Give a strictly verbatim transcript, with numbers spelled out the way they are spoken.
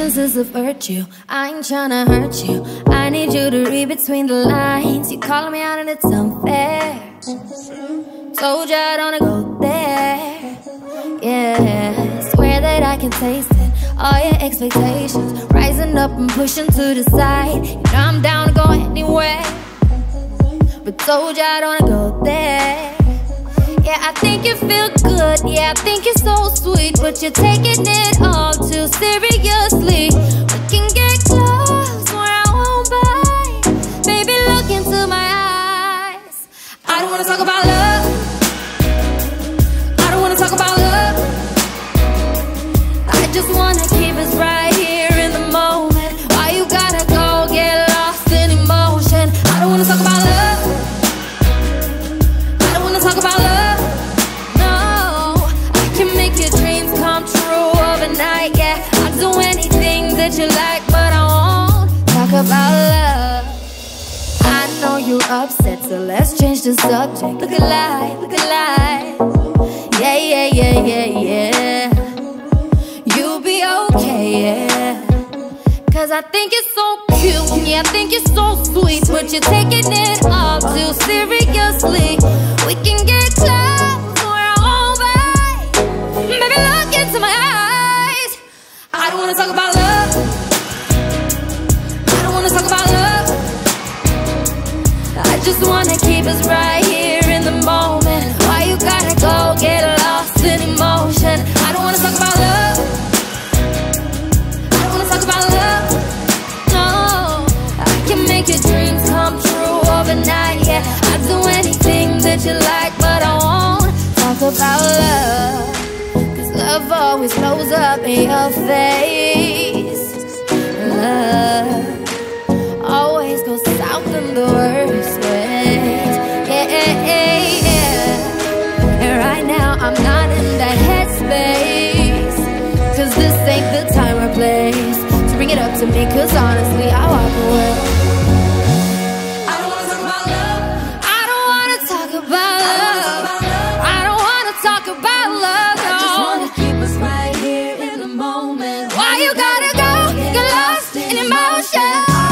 Patience is a virtue. I ain't tryna hurt you. I need you to read between the lines. You calling me out and it's unfair. Told you I don't go there. Yeah, swear that I can taste it. All your expectations rising up and pushing to the side. You know I'm down to go anywhere, but told you I don't go there. Yeah, I think you feel good, yeah, I think you're so sweet, but you're taking it all too seriously. We can get close where I won't bite. Baby, look into my eyes. I don't wanna talk about love. I don't wanna talk about love. I just wanna keep us right here in the moment. Why you gotta go get lost in emotion? I don't wanna talk about love. You like, but I won't talk about love. I know you're upset, so let's change the subject. Look alive, look alive. Yeah, yeah, yeah, yeah, yeah. You'll be okay, yeah. Cause I think it's so cute, yeah, I think you're so sweet, but you're taking it all too seriously. We can get close, we're all right. Baby, look into my eyes. I don't wanna talk about love. Just wanna keep us right here in the moment. Why you gotta go get lost in emotion? I don't wanna talk about love. I don't wanna talk about love. No, I can make your dreams come true overnight. Yeah, I'd do anything that you like, but I won't talk about love. Cause love always blows up in your face. Love always goes south in the worst. I'm not in that headspace, cause this ain't the time or place to bring it up to me, cause honestly I walk away. I don't wanna talk about love. I don't wanna talk about love. I don't wanna talk about love. I just wanna keep us right here in the moment. Why you gotta go get lost in emotion?